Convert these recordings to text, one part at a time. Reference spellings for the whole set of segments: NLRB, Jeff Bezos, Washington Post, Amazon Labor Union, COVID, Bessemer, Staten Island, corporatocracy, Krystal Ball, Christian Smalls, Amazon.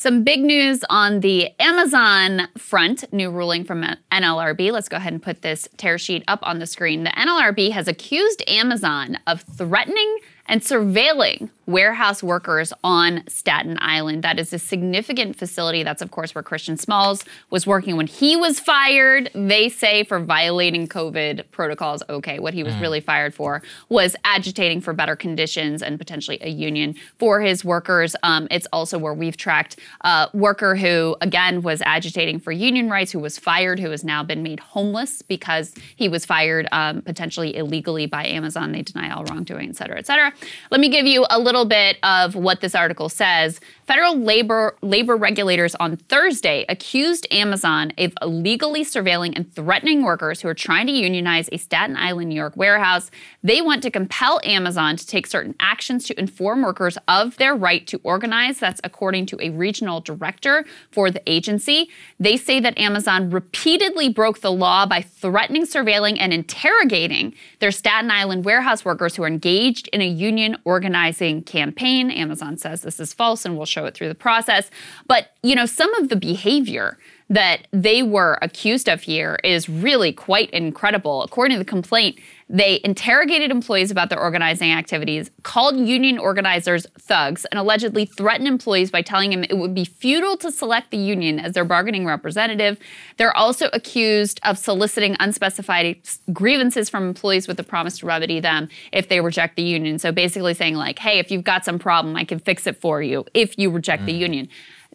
Some big news on the Amazon front, new ruling from NLRB. Let's go ahead and put this tear sheet up on the screen. The NLRB has accused Amazon of threatening and surveilling warehouse workers on Staten Island. That is a significant facility. That's, of course, where Christian Smalls was working when he was fired, they say, for violating COVID protocols. Okay, what he was really fired for was agitating for better conditions and potentially a union for his workers. It's also where we've tracked a worker who, again, was agitating for union rights, who was fired, who has now been made homeless because he was fired potentially illegally by Amazon. They deny all wrongdoing, et cetera, et cetera. Let me give you a little bit of what this article says. Federal labor regulators on Thursday accused Amazon of illegally surveilling and threatening workers who are trying to unionize a Staten Island, New York warehouse. They want to compel Amazon to take certain actions to inform workers of their right to organize. That's according to a regional director for the agency. They say that Amazon repeatedly broke the law by threatening, surveilling, and interrogating their Staten Island warehouse workers who are engaged in a union organizing campaign. Amazon says this is false and will show it through the process. But, you know, some of the behavior that they were accused of here is really quite incredible. According to the complaint, they interrogated employees about their organizing activities, called union organizers thugs, and allegedly threatened employees by telling them it would be futile to select the union as their bargaining representative. They're also accused of soliciting unspecified grievances from employees with the promise to remedy them if they reject the union. So basically saying like, hey, if you've got some problem, I can fix it for you if you reject the union.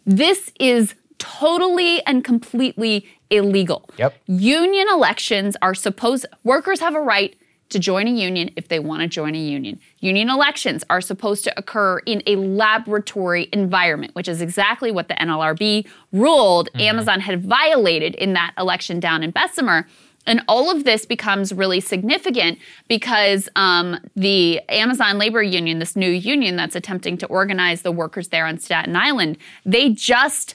This is totally and completely illegal. Yep. Union elections are supposed, workers have a right to join a union if they want to join a union. Union elections are supposed to occur in a laboratory environment, which is exactly what the NLRB ruled Amazon had violated in that election down in Bessemer. And all of this becomes really significant because the Amazon Labor Union, this new union that's attempting to organize the workers there on Staten Island, they just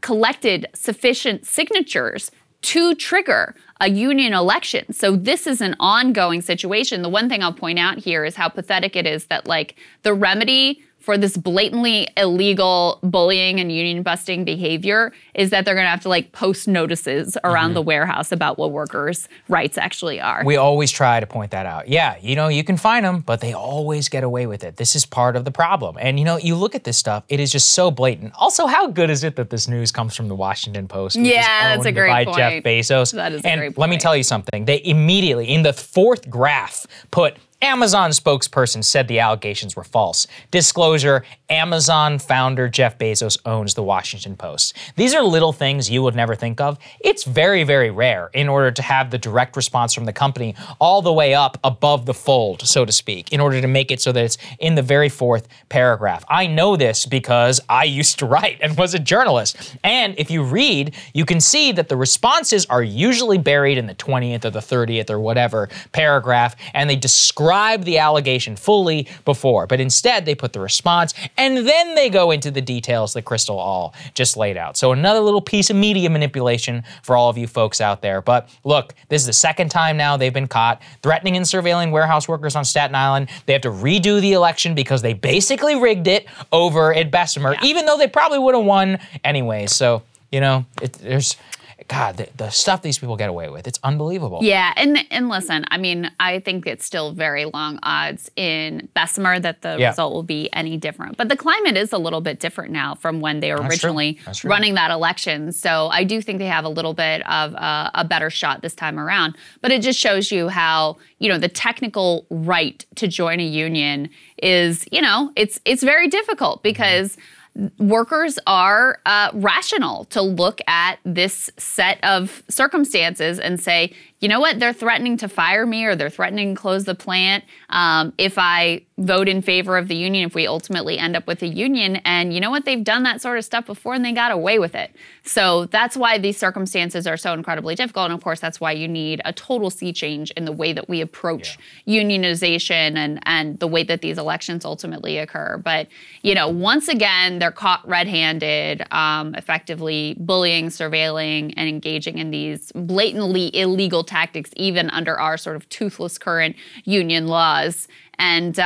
collected sufficient signatures to trigger a union election. So this is an ongoing situation. The one thing I'll point out here is how pathetic it is that, like, the remedy for this blatantly illegal bullying and union busting behavior is that they're going to have to, like, post notices around the warehouse about what workers' rights actually are. We always try to point that out. Yeah, you know, you can find them, but they always get away with it. This is part of the problem. And, you know, you look at this stuff, it is just so blatant. Also, how good is it that this news comes from the Washington Post? Yeah, that's a great point. Jeff Bezos. That is a great point. And let me tell you something. They immediately, in the fourth graph, put Amazon spokesperson said the allegations were false. Disclosure, Amazon founder Jeff Bezos owns the Washington Post. These are little things you would never think of. It's very, very rare in order to have the direct response from the company all the way up above the fold, so to speak, in order to make it so that it's in the very fourth paragraph. I know this because I used to write and was a journalist. And if you read, you can see that the responses are usually buried in the 20th or the 30th or whatever paragraph, and they describe the allegation fully before, but instead they put the response and then they go into the details that Crystal all just laid out. So another little piece of media manipulation for all of you folks out there. But look, this is the second time now they've been caught threatening and surveilling warehouse workers on Staten Island. They have to redo the election because they basically rigged it over at Bessemer, even though they probably would have won anyway. So, you know, there's... God, the stuff these people get away with, it's unbelievable. Yeah, and listen, I mean, I think it's still very long odds in Bessemer that the result will be any different. But the climate is a little bit different now from when they were originally running that election. So I do think they have a little bit of a better shot this time around. But it just shows you how, you know, the technical right to join a union is, you know, it's very difficult because... workers are rational to look at this set of circumstances and say, you know what, they're threatening to fire me or they're threatening to close the plant if I vote in favor of the union, if we ultimately end up with a union. And you know what, they've done that sort of stuff before and they got away with it. So that's why these circumstances are so incredibly difficult. And of course, that's why you need a total sea change in the way that we approach unionization and the way that these elections ultimately occur. But, you know, once again, they're caught red-handed, effectively bullying, surveilling, and engaging in these blatantly illegal tactics, even under our sort of toothless current union laws. And,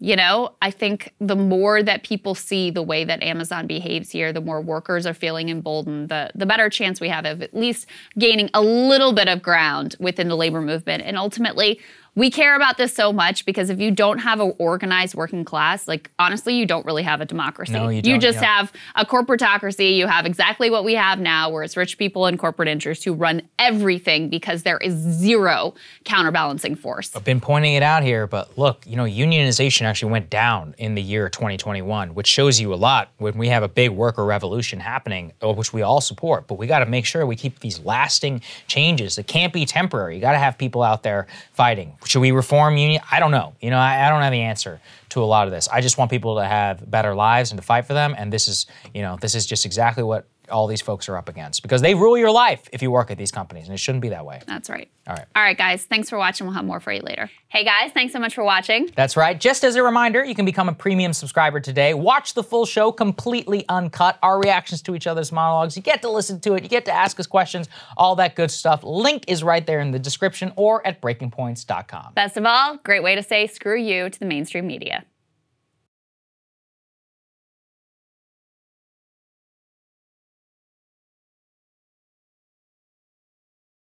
you know, I think the more that people see the way that Amazon behaves here, the more workers are feeling emboldened, the better chance we have of at least gaining a little bit of ground within the labor movement. And ultimately, we care about this so much because if you don't have an organized working class, like, honestly, you don't really have a democracy. No, you don't, you just have a corporatocracy. You have exactly what we have now, where it's rich people and corporate interests who run everything because there is zero counterbalancing force. I've been pointing it out here, but look, you know, unionization actually went down in the year 2021, which shows you a lot when we have a big worker revolution happening, which we all support. But we got to make sure we keep these lasting changes that can't be temporary. You got to have people out there fighting. Should we reform union? I don't know. You know, I don't have the answer to a lot of this. I just want people to have better lives and to fight for them. And this is, you know, this is just exactly what all these folks are up against, because they rule your life if you work at these companies, and it shouldn't be that way. That's right. All right. All right, guys. Thanks for watching. We'll have more for you later. Hey, guys. Thanks so much for watching. That's right. Just as a reminder, you can become a premium subscriber today. Watch the full show completely uncut, our reactions to each other's monologues. You get to listen to it. You get to ask us questions, all that good stuff. Link is right there in the description or at breakingpoints.com. Best of all, great way to say screw you to the mainstream media.